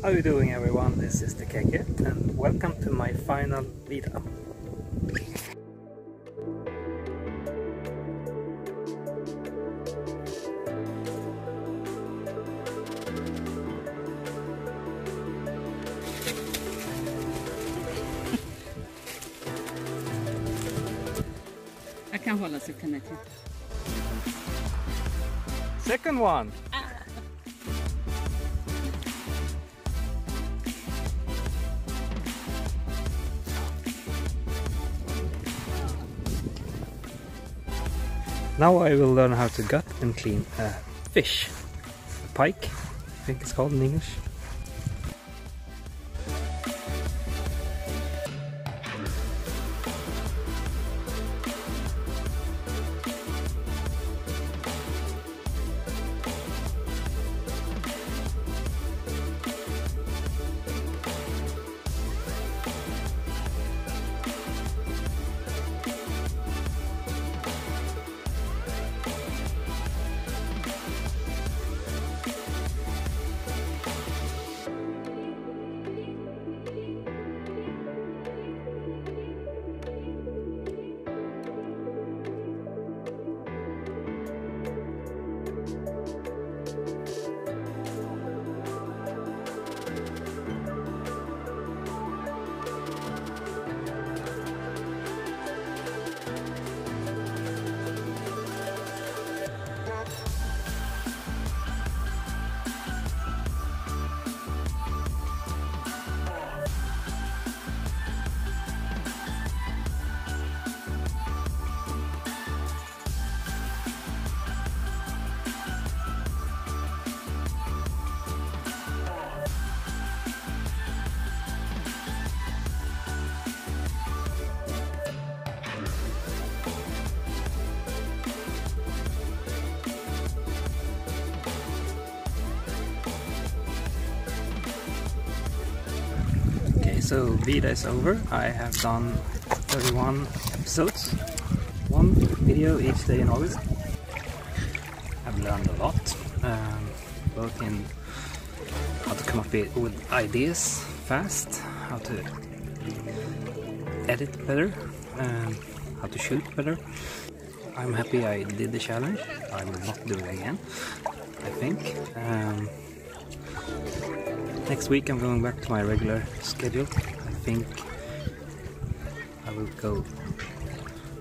How are you doing, everyone? This is the Kekke and welcome to my final VEDA. I can hold us connected. Second one. Now I will learn how to gut and clean a fish. A pike, I think it's called in English. So VEDA is over. I have done 31 episodes, one video each day in August. I've learned a lot, both in how to come up with ideas fast, how to edit better, and how to shoot better. I'm happy I did the challenge. I will not do it again, I think. Next week I'm going back to my regular schedule. I think I will go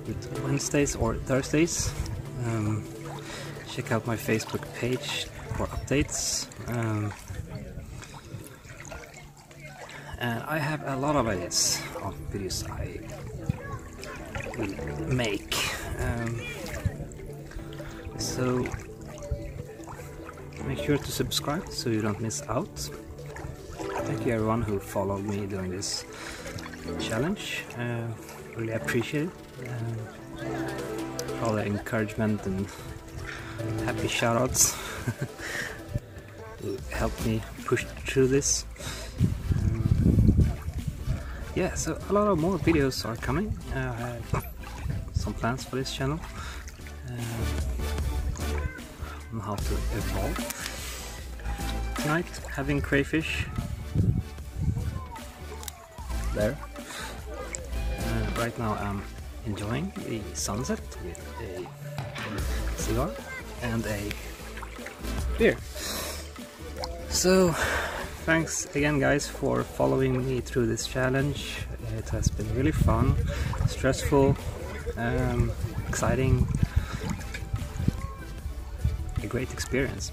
with Wednesdays or Thursdays. Check out my Facebook page for updates. And I have a lot of ideas of videos I will make. So make sure to subscribe so you don't miss out. Thank you everyone who followed me during this challenge. Really appreciate it. All the encouragement and happy shoutouts helped me push through this. Yeah, so a lot of more videos are coming. I have some plans for this channel on how to evolve. Tonight, having crayfish. There. Right now I'm enjoying the sunset with a cigar and a beer. So thanks again guys for following me through this challenge. It has been really fun, stressful, exciting, a great experience.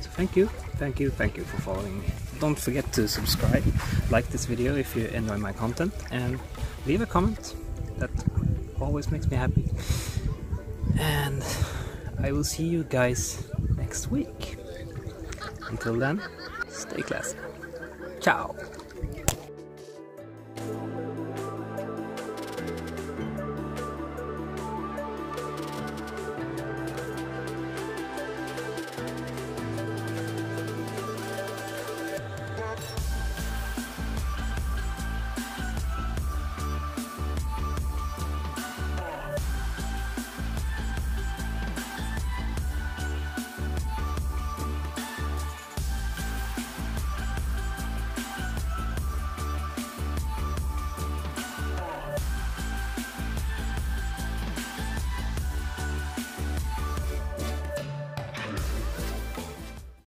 So thank you for following me. Don't forget to subscribe, like this video if you enjoy my content, and leave a comment. That always makes me happy. And I will see you guys next week. Until then, stay classy. Ciao!